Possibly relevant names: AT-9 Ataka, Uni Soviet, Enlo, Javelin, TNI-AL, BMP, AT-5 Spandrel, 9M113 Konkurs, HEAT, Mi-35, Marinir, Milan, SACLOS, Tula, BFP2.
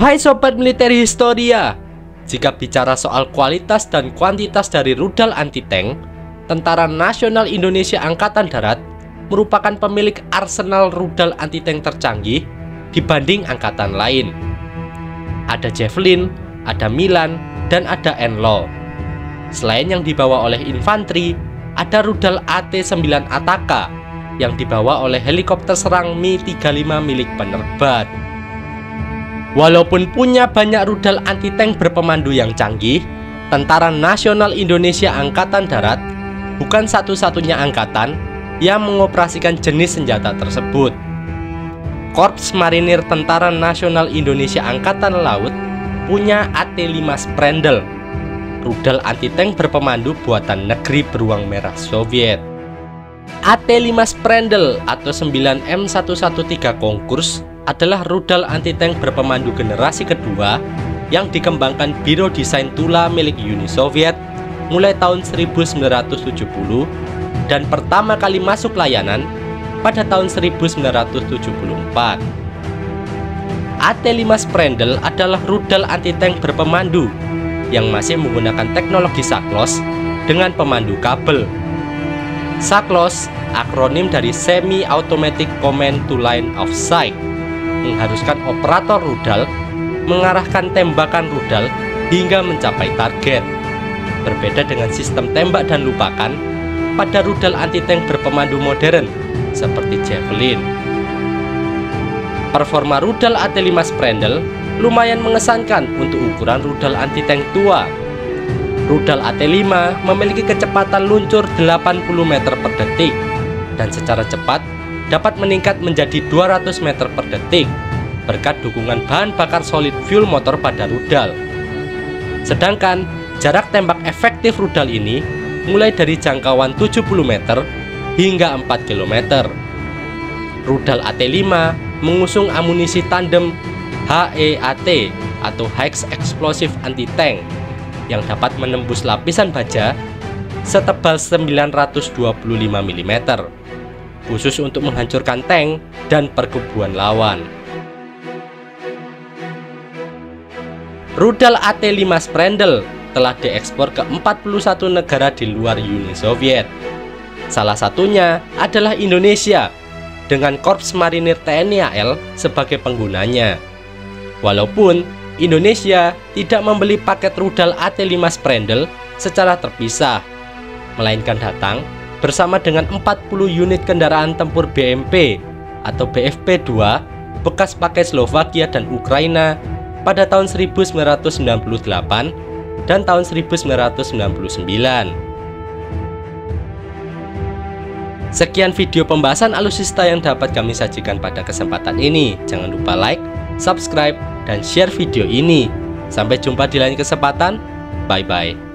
Hai Sobat Militer Historia, jika bicara soal kualitas dan kuantitas dari rudal anti-tank, Tentara Nasional Indonesia Angkatan Darat merupakan pemilik arsenal rudal anti-tank tercanggih dibanding angkatan lain. Ada Javelin, ada Milan, dan ada Enlo. Selain yang dibawa oleh infanteri, ada rudal AT-9 Ataka yang dibawa oleh helikopter serang Mi-35 milik penerbat. Walaupun punya banyak rudal anti-tank berpemandu yang canggih, Tentara Nasional Indonesia Angkatan Darat bukan satu-satunya angkatan yang mengoperasikan jenis senjata tersebut. Korps Marinir Tentara Nasional Indonesia Angkatan Laut punya AT-5 Spandrel, rudal anti-tank berpemandu buatan negeri beruang merah Soviet. AT-5 Spandrel atau 9M113 Konkurs adalah rudal anti-tank berpemandu generasi kedua yang dikembangkan Biro Desain Tula milik Uni Soviet mulai tahun 1970 dan pertama kali masuk layanan pada tahun 1974. AT-5 Spandrel adalah rudal anti-tank berpemandu yang masih menggunakan teknologi SACLOS dengan pemandu kabel. SACLOS, akronim dari Semi Automatic Command to Line of Sight, mengharuskan operator rudal mengarahkan tembakan rudal hingga mencapai target. Berbeda dengan sistem tembak dan lupakan pada rudal anti-tank berpemandu modern seperti Javelin. Performa rudal AT-5 Spandrel lumayan mengesankan untuk ukuran rudal anti-tank tua. Rudal AT-5 memiliki kecepatan luncur 80 meter per detik dan secara cepat dapat meningkat menjadi 200 meter per detik berkat dukungan bahan bakar solid fuel motor pada rudal. Sedangkan jarak tembak efektif rudal ini mulai dari jangkauan 70 meter hingga 4 km. Rudal AT-5 mengusung amunisi tandem HEAT atau Hex Explosive Anti-Tank yang dapat menembus lapisan baja setebal 925 mm. Khusus untuk menghancurkan tank dan perkubuan lawan. Rudal AT-5 Spandrel telah diekspor ke 41 negara di luar Uni Soviet. Salah satunya adalah Indonesia dengan Korps Marinir TNI AL sebagai penggunanya. Walaupun Indonesia tidak membeli paket rudal AT-5 Spandrel secara terpisah, melainkan datang bersama dengan 40 unit kendaraan tempur BMP atau BFP2 bekas pakai Slovakia dan Ukraina pada tahun 1998 dan tahun 1999. Sekian video pembahasan alutsista yang dapat kami sajikan pada kesempatan ini. Jangan lupa like, subscribe, dan share video ini. Sampai jumpa di lain kesempatan. Bye-bye.